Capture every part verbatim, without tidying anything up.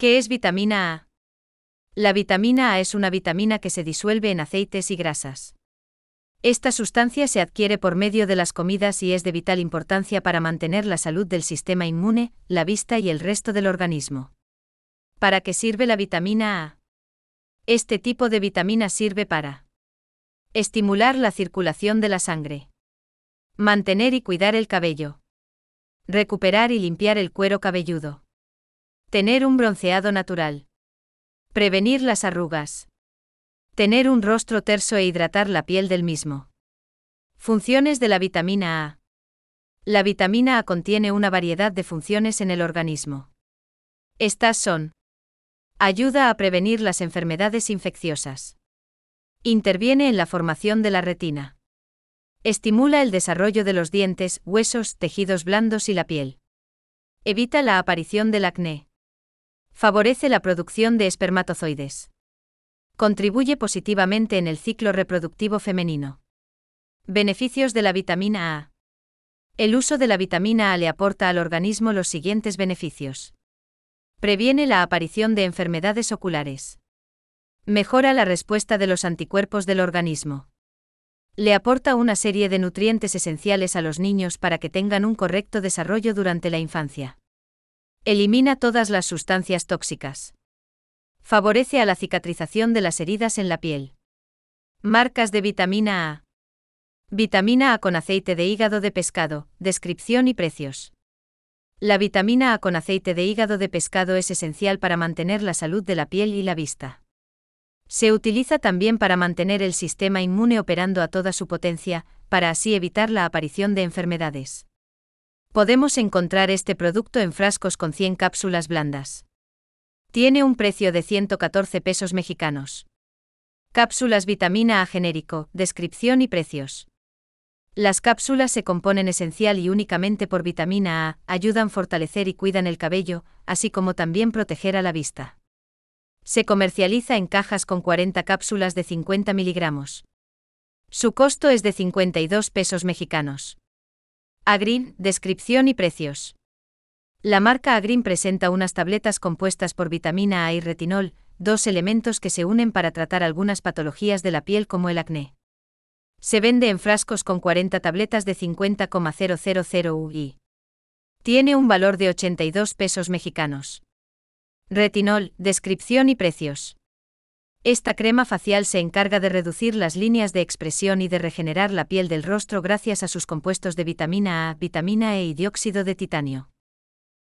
¿Qué es vitamina A? La vitamina A es una vitamina que se disuelve en aceites y grasas. Esta sustancia se adquiere por medio de las comidas y es de vital importancia para mantener la salud del sistema inmune, la vista y el resto del organismo. ¿Para qué sirve la vitamina A? Este tipo de vitamina sirve para estimular la circulación de la sangre, mantener y cuidar el cabello, recuperar y limpiar el cuero cabelludo, tener un bronceado natural, prevenir las arrugas, tener un rostro terso e hidratar la piel del mismo. Funciones de la vitamina A. La vitamina A contiene una variedad de funciones en el organismo. Estas son: ayuda a prevenir las enfermedades infecciosas, interviene en la formación de la retina, estimula el desarrollo de los dientes, huesos, tejidos blandos y la piel, evita la aparición del acné, favorece la producción de espermatozoides. Contribuye positivamente en el ciclo reproductivo femenino. Beneficios de la vitamina A. El uso de la vitamina A le aporta al organismo los siguientes beneficios. Previene la aparición de enfermedades oculares. Mejora la respuesta de los anticuerpos del organismo. Le aporta una serie de nutrientes esenciales a los niños para que tengan un correcto desarrollo durante la infancia. Elimina todas las sustancias tóxicas. Favorece a la cicatrización de las heridas en la piel. Marcas de vitamina A. Vitamina A con aceite de hígado de pescado, descripción y precios. La vitamina A con aceite de hígado de pescado es esencial para mantener la salud de la piel y la vista. Se utiliza también para mantener el sistema inmune operando a toda su potencia, para así evitar la aparición de enfermedades. Podemos encontrar este producto en frascos con cien cápsulas blandas. Tiene un precio de ciento catorce pesos mexicanos. Cápsulas vitamina A genérico, descripción y precios. Las cápsulas se componen esencial y únicamente por vitamina A, ayudan a fortalecer y cuidan el cabello, así como también proteger a la vista. Se comercializa en cajas con cuarenta cápsulas de cincuenta miligramos. Su costo es de cincuenta y dos pesos mexicanos. Agrin, descripción y precios. La marca Agrin presenta unas tabletas compuestas por vitamina A y retinol, dos elementos que se unen para tratar algunas patologías de la piel como el acné. Se vende en frascos con cuarenta tabletas de cincuenta coma cero cero cero u i. Tiene un valor de ochenta y dos pesos mexicanos. Retinol, descripción y precios. Esta crema facial se encarga de reducir las líneas de expresión y de regenerar la piel del rostro gracias a sus compuestos de vitamina A, vitamina E y dióxido de titanio.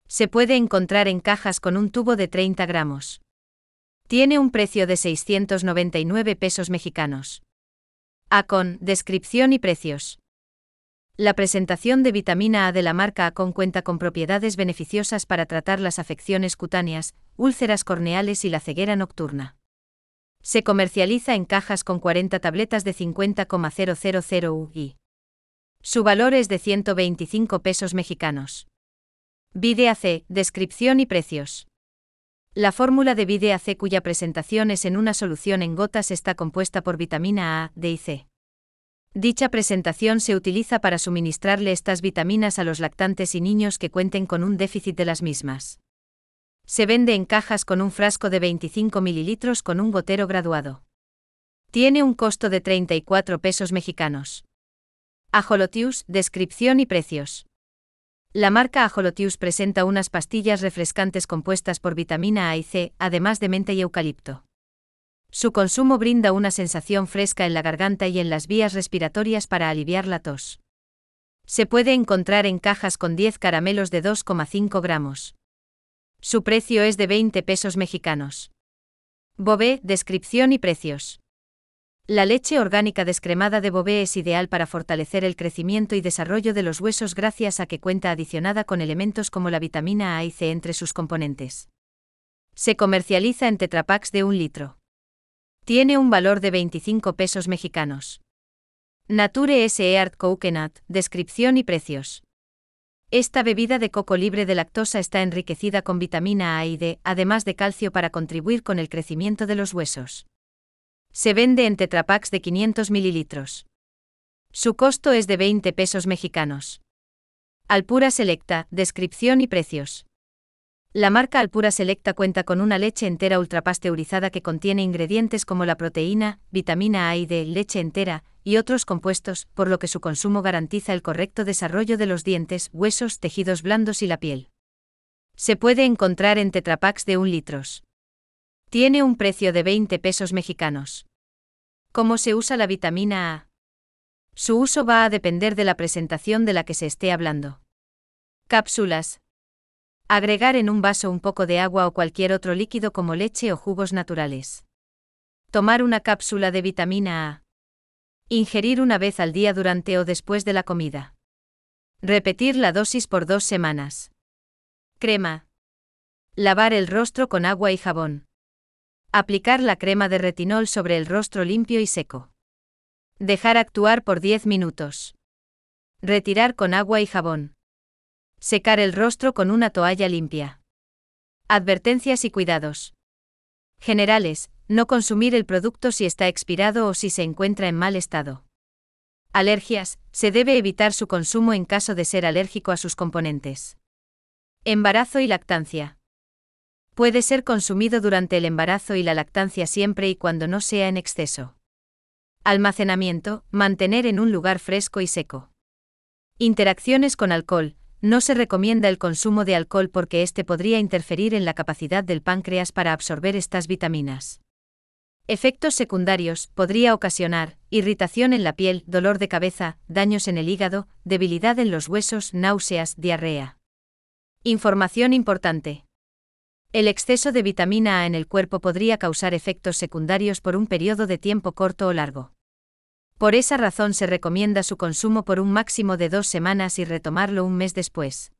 Se puede encontrar en cajas con un tubo de treinta gramos. Tiene un precio de seiscientos noventa y nueve pesos mexicanos. ACON, descripción y precios. La presentación de vitamina A de la marca ACON cuenta con propiedades beneficiosas para tratar las afecciones cutáneas, úlceras corneales y la ceguera nocturna. Se comercializa en cajas con cuarenta tabletas de cincuenta coma cero cero cero u i. Su valor es de ciento veinticinco pesos mexicanos. Vida C, descripción y precios. La fórmula de Vida C, cuya presentación es en una solución en gotas, está compuesta por vitamina A, D y C. Dicha presentación se utiliza para suministrarle estas vitaminas a los lactantes y niños que cuenten con un déficit de las mismas. Se vende en cajas con un frasco de veinticinco mililitros con un gotero graduado. Tiene un costo de treinta y cuatro pesos mexicanos. Ajolotius, descripción y precios. La marca Ajolotius presenta unas pastillas refrescantes compuestas por vitamina A y C, además de menta y eucalipto. Su consumo brinda una sensación fresca en la garganta y en las vías respiratorias para aliviar la tos. Se puede encontrar en cajas con diez caramelos de dos coma cinco gramos. Su precio es de veinte pesos mexicanos. Bobé, descripción y precios. La leche orgánica descremada de Bobé es ideal para fortalecer el crecimiento y desarrollo de los huesos gracias a que cuenta adicionada con elementos como la vitamina A y C entre sus componentes. Se comercializa en tetrapacks de un litro. Tiene un valor de veinticinco pesos mexicanos. Nature's Heart Coconut, descripción y precios. Esta bebida de coco libre de lactosa está enriquecida con vitamina A y D, además de calcio para contribuir con el crecimiento de los huesos. Se vende en tetrapacks de quinientos mililitros. Su costo es de veinte pesos mexicanos. Alpura Selecta, descripción y precios. La marca Alpura Selecta cuenta con una leche entera ultrapasteurizada que contiene ingredientes como la proteína, vitamina A y D, leche entera, y otros compuestos, por lo que su consumo garantiza el correcto desarrollo de los dientes, huesos, tejidos blandos y la piel. Se puede encontrar en tetrapacks de un litro. Tiene un precio de veinte pesos mexicanos. ¿Cómo se usa la vitamina A? Su uso va a depender de la presentación de la que se esté hablando. Cápsulas. Agregar en un vaso un poco de agua o cualquier otro líquido como leche o jugos naturales. Tomar una cápsula de vitamina A. Ingerir una vez al día durante o después de la comida. Repetir la dosis por dos semanas. Crema. Lavar el rostro con agua y jabón. Aplicar la crema de retinol sobre el rostro limpio y seco. Dejar actuar por diez minutos. Retirar con agua y jabón. Secar el rostro con una toalla limpia. Advertencias y cuidados. Generales, no consumir el producto si está expirado o si se encuentra en mal estado. Alergias, se debe evitar su consumo en caso de ser alérgico a sus componentes. Embarazo y lactancia. Puede ser consumido durante el embarazo y la lactancia siempre y cuando no sea en exceso. Almacenamiento, mantener en un lugar fresco y seco. Interacciones con alcohol. No se recomienda el consumo de alcohol porque este podría interferir en la capacidad del páncreas para absorber estas vitaminas. Efectos secundarios, podría ocasionar irritación en la piel, dolor de cabeza, daños en el hígado, debilidad en los huesos, náuseas, diarrea. Información importante. El exceso de vitamina A en el cuerpo podría causar efectos secundarios por un periodo de tiempo corto o largo. Por esa razón se recomienda su consumo por un máximo de dos semanas y retomarlo un mes después.